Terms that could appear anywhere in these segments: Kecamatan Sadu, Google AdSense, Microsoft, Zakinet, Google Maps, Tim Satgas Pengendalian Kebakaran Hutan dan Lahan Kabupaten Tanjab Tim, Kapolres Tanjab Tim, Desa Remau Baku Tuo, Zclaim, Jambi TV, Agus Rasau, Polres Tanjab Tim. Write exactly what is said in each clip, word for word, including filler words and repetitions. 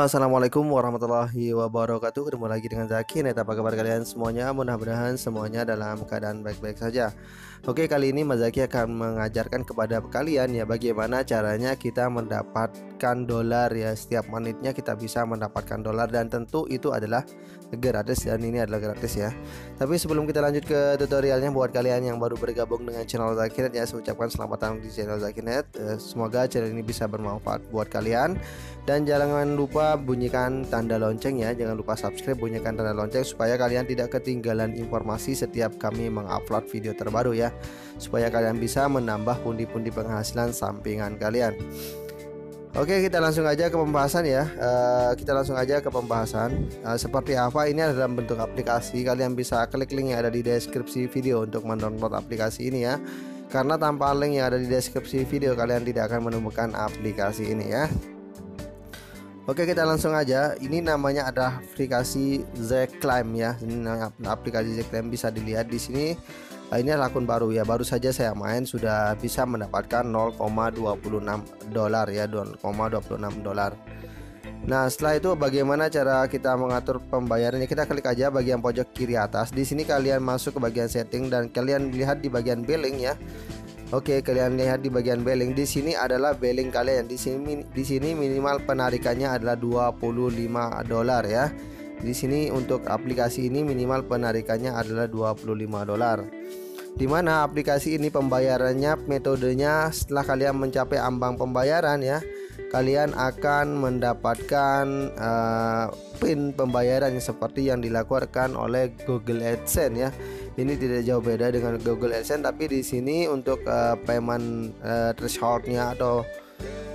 Halo, assalamualaikum warahmatullahi wabarakatuh. Ketemu lagi dengan Zakinet. Apa kabar kalian semuanya? Mudah-mudahan semuanya dalam keadaan baik-baik saja. Oke, kali ini Mas Zaki akan mengajarkan kepada kalian ya bagaimana caranya kita mendapatkan dolar ya. Setiap menitnya kita bisa mendapatkan dolar dan tentu itu adalah gratis dan ini adalah gratis ya. Tapi sebelum kita lanjut ke tutorialnya, buat kalian yang baru bergabung dengan channel Zakinet ya, saya ucapkan selamat datang di channel Zakinet. Semoga channel ini bisa bermanfaat buat kalian dan jangan lupa lupa bunyikan tanda lonceng ya, jangan lupa subscribe, bunyikan tanda lonceng supaya kalian tidak ketinggalan informasi setiap kami mengupload video terbaru ya, supaya kalian bisa menambah pundi-pundi penghasilan sampingan kalian. Oke, kita langsung aja ke pembahasan ya. Uh, kita langsung aja ke pembahasan uh, seperti apa. Ini adalah bentuk aplikasi, kalian bisa klik link yang ada di deskripsi video untuk mendownload aplikasi ini ya, karena tanpa link yang ada di deskripsi video kalian tidak akan menemukan aplikasi ini ya. Oke, kita langsung aja. Ini namanya ada aplikasi Zclaim ya. Ini aplikasi Zclaim, bisa dilihat di sini. Ini adalah akun baru ya. Baru saja saya main sudah bisa mendapatkan nol koma dua enam dolar ya, nol koma dua enam dolar. Nah, setelah itu bagaimana cara kita mengatur pembayarannya? Kita klik aja bagian pojok kiri atas. Di sini kalian masuk ke bagian setting dan kalian lihat di bagian billing ya. Oke, kalian lihat di bagian billing. Di sini adalah billing kalian. Di sini di sini minimal penarikannya adalah dua puluh lima dolar ya. Di sini untuk aplikasi ini minimal penarikannya adalah dua puluh lima dolar. Di mana aplikasi ini pembayarannya metodenya setelah kalian mencapai ambang pembayaran ya, kalian akan mendapatkan uh, pin pembayaran seperti yang dilakukan oleh Google AdSense ya. Ini tidak jauh beda dengan Google AdSense, tapi di sini untuk uh, payment uh, thresholdnya atau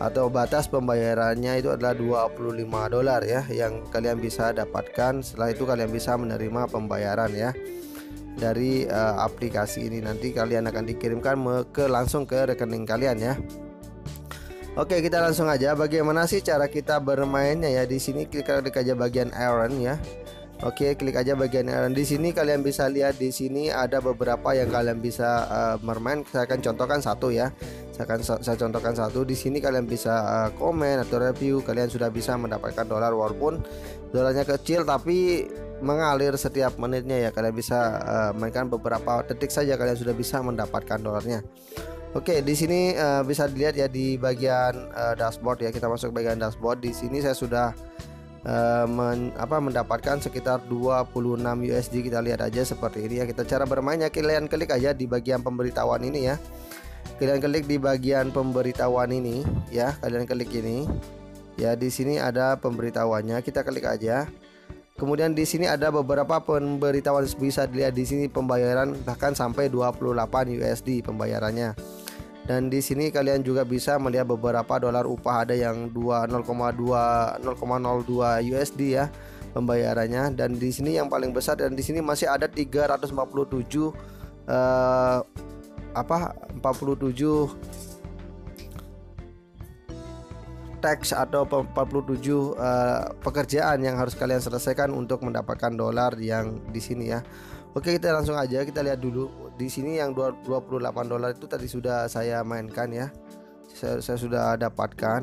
atau batas pembayarannya itu adalah dua puluh lima dolar ya, yang kalian bisa dapatkan. Setelah itu kalian bisa menerima pembayaran ya dari uh, aplikasi ini. Nanti kalian akan dikirimkan ke langsung ke rekening kalian ya. Oke, kita langsung aja bagaimana sih cara kita bermainnya ya. Di sini klik aja bagian earn ya. Oke, klik aja bagian earn. Di sini kalian bisa lihat di sini ada beberapa yang kalian bisa uh, bermain. Saya akan contohkan satu ya. Saya akan saya contohkan satu. Di sini kalian bisa uh, komen atau review. Kalian sudah bisa mendapatkan dolar walaupun dolarnya kecil tapi mengalir setiap menitnya ya. Kalian bisa uh, mainkan beberapa detik saja kalian sudah bisa mendapatkan dolarnya. Oke, di sini uh, bisa dilihat ya di bagian uh, dashboard ya. Kita masuk bagian dashboard. Di sini saya sudah Uh, men, apa mendapatkan sekitar dua puluh enam U S D. Kita lihat aja seperti ini ya. Kita cara bermainnya kalian klik aja di bagian pemberitahuan ini ya. Kalian klik di bagian pemberitahuan ini ya. Kalian klik ini ya. Di sini ada pemberitahuannya. Kita klik aja. Kemudian di sini ada beberapa pemberitahuan, bisa dilihat di sini pembayaran bahkan sampai dua puluh delapan U S D pembayarannya. Dan di sini kalian juga bisa melihat beberapa dolar upah, ada yang nol koma nol dua U S D ya pembayarannya. Dan di sini yang paling besar, dan di sini masih ada tiga ratus empat puluh tujuh eh, apa empat puluh tujuh tax atau empat puluh tujuh eh, pekerjaan yang harus kalian selesaikan untuk mendapatkan dolar yang di sini ya. Oke, kita langsung aja kita lihat dulu. Di sini yang dua puluh delapan dolar itu tadi sudah saya mainkan ya. Saya, saya sudah dapatkan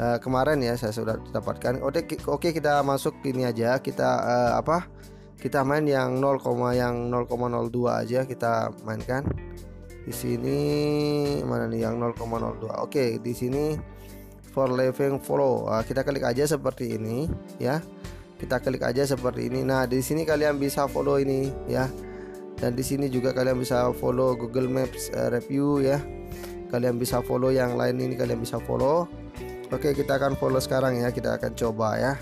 uh, kemarin ya, saya sudah dapatkan. Oke, oke kita masuk ini aja. Kita uh, apa? Kita main yang nol, yang nol koma nol dua aja kita mainkan. Di sini mana nih yang nol koma nol dua. Oke, di sini for living follow. Uh, kita klik aja seperti ini ya. Kita klik aja seperti ini. Nah, di sini kalian bisa follow ini ya. Dan di sini juga kalian bisa follow Google Maps uh, review ya. Kalian bisa follow yang lain ini, kalian bisa follow. Oke, kita akan follow sekarang ya. Kita akan coba ya.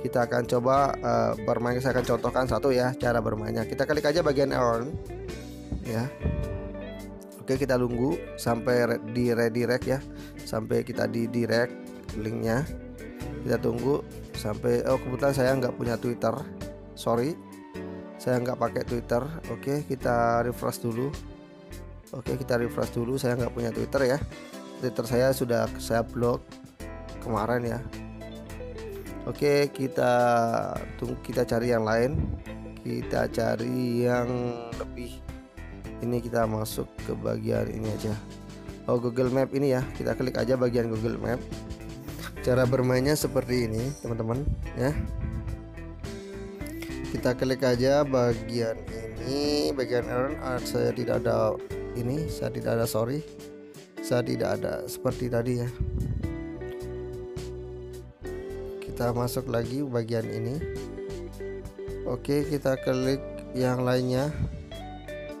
Kita akan coba uh, bermain. Saya akan contohkan satu ya cara bermainnya. Kita klik aja bagian earn ya. Oke, kita tunggu sampai di redirect ya. Sampai kita di direct linknya. Kita tunggu sampai, oh kebetulan saya nggak punya Twitter, sorry saya nggak pakai Twitter. Oke, kita refresh dulu. Oke, kita refresh dulu, saya nggak punya Twitter ya. Twitter saya sudah saya blok kemarin ya. Oke, kita tunggu, kita cari yang lain, kita cari yang lebih ini. Kita masuk ke bagian ini aja, oh Google Map ini ya. Kita klik aja bagian Google Map. Cara bermainnya seperti ini, teman-teman, ya. Kita klik aja bagian ini, bagian error. Saya tidak ada ini, saya tidak ada sorry, saya tidak ada seperti tadi ya. Kita masuk lagi bagian ini. Oke, kita klik yang lainnya.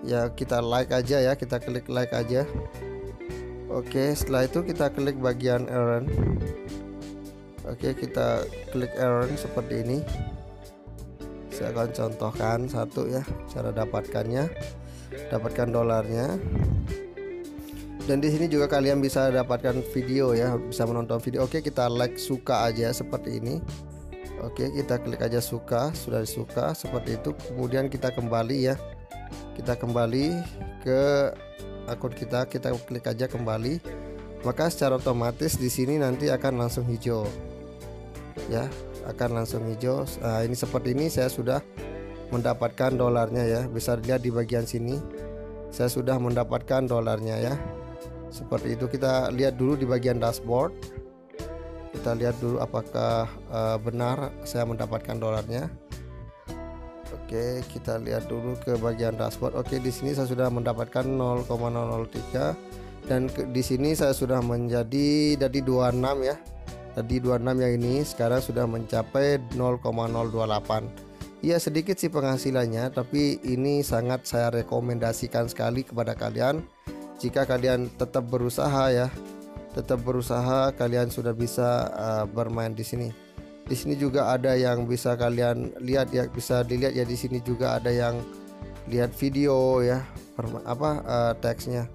Ya, kita like aja ya, kita klik like aja. Oke, setelah itu kita klik bagian error. Oke, kita klik error seperti ini. Saya akan contohkan satu ya, cara dapatkannya, dapatkan dolarnya. Dan di sini juga kalian bisa dapatkan video ya, bisa menonton video. Oke, kita like suka aja seperti ini. Oke, kita klik aja suka, sudah disuka seperti itu. Kemudian kita kembali ya, kita kembali ke akun kita, kita klik aja kembali. Maka secara otomatis di sini nanti akan langsung hijau ya, akan langsung hijau. Nah, ini seperti ini saya sudah mendapatkan dolarnya ya, bisa dilihat di bagian sini saya sudah mendapatkan dolarnya ya, seperti itu. Kita lihat dulu di bagian dashboard, kita lihat dulu apakah uh, benar saya mendapatkan dolarnya. Oke, kita lihat dulu ke bagian dashboard. Oke, di sini saya sudah mendapatkan nol koma nol nol tiga dan ke, di sini saya sudah menjadi dari dua puluh enam ya. Tadi dua puluh enam yang ini sekarang sudah mencapai nol koma nol dua delapan. Ya, sedikit sih penghasilannya, tapi ini sangat saya rekomendasikan sekali kepada kalian. Jika kalian tetap berusaha ya, tetap berusaha, kalian sudah bisa uh, bermain di sini. Di sini juga ada yang bisa kalian lihat ya, bisa dilihat ya. Di sini juga ada yang lihat video ya, apa uh, teksnya.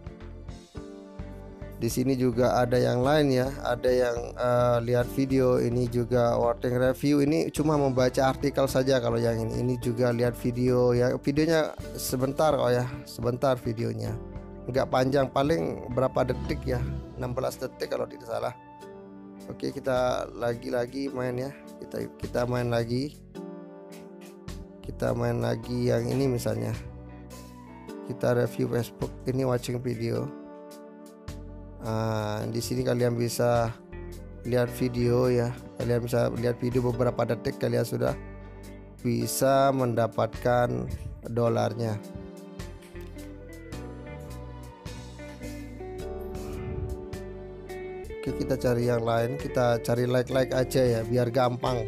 Di sini juga ada yang lain ya, ada yang uh, lihat video. Ini juga warning review, ini cuma membaca artikel saja. Kalau yang ini, ini juga lihat video ya, videonya sebentar kok ya, sebentar videonya, nggak panjang, paling berapa detik ya, enam belas detik kalau tidak salah. Oke, kita lagi-lagi main ya, kita kita main lagi, kita main lagi yang ini misalnya, kita review Facebook, ini watching video. Uh, di sini kalian bisa lihat video ya, kalian bisa lihat video beberapa detik, kalian sudah bisa mendapatkan dolarnya. Oke, kita cari yang lain, kita cari like-like aja ya, biar gampang.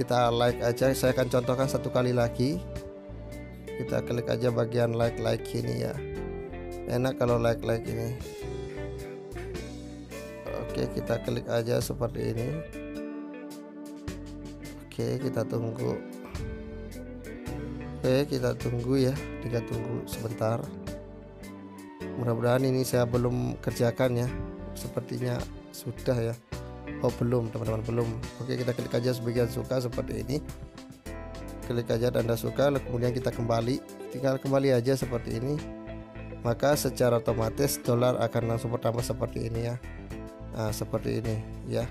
Kita like aja, saya akan contohkan satu kali lagi. Kita klik aja bagian like-like ini ya, enak kalau like-like ini. Oke, kita klik aja seperti ini. Oke, kita tunggu. Oke, kita tunggu ya, kita tunggu sebentar. Mudah-mudahan ini saya belum kerjakan ya, sepertinya sudah ya. Oh belum, teman-teman, belum. Oke, kita klik aja sebagian suka seperti ini, klik aja tanda suka, kemudian kita kembali, tinggal kembali aja seperti ini. Maka secara otomatis dolar akan langsung bertambah seperti ini ya. Nah, seperti ini ya,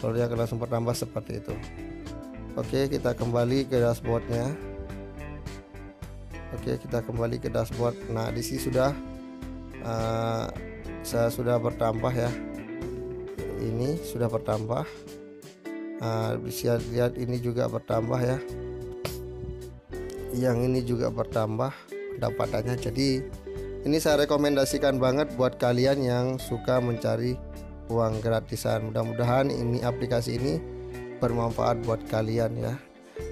dolarnya akan langsung bertambah seperti itu. Oke, kita kembali ke dashboardnya. Oke, kita kembali ke dashboard. Nah, di sini sudah uh, saya sudah bertambah ya, ini sudah bertambah. Nah, bisa lihat ini juga bertambah ya, yang ini juga bertambah pendapatannya. Jadi ini saya rekomendasikan banget buat kalian yang suka mencari uang gratisan. Mudah-mudahan ini aplikasi ini bermanfaat buat kalian ya.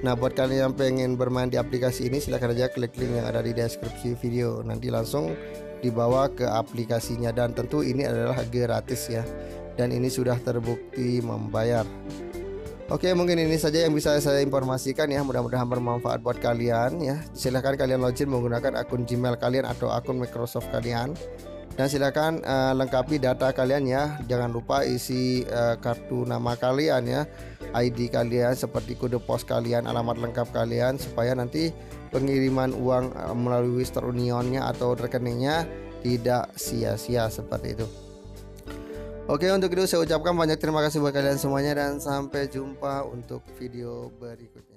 Nah, buat kalian yang pengen bermain di aplikasi ini, silahkan aja klik link yang ada di deskripsi video, nanti langsung dibawa ke aplikasinya. Dan tentu ini adalah gratis ya, dan ini sudah terbukti membayar. Oke, mungkin ini saja yang bisa saya informasikan ya, mudah-mudahan bermanfaat buat kalian ya. Silahkan kalian login menggunakan akun Gmail kalian atau akun Microsoft kalian, dan silahkan uh, lengkapi data kalian ya. Jangan lupa isi uh, kartu nama kalian ya, I D kalian, seperti kode pos kalian, alamat lengkap kalian, supaya nanti pengiriman uang uh, melalui Western Union-nya atau rekeningnya tidak sia-sia seperti itu. Oke, untuk itu saya ucapkan banyak terima kasih buat kalian semuanya, dan sampai jumpa untuk video berikutnya.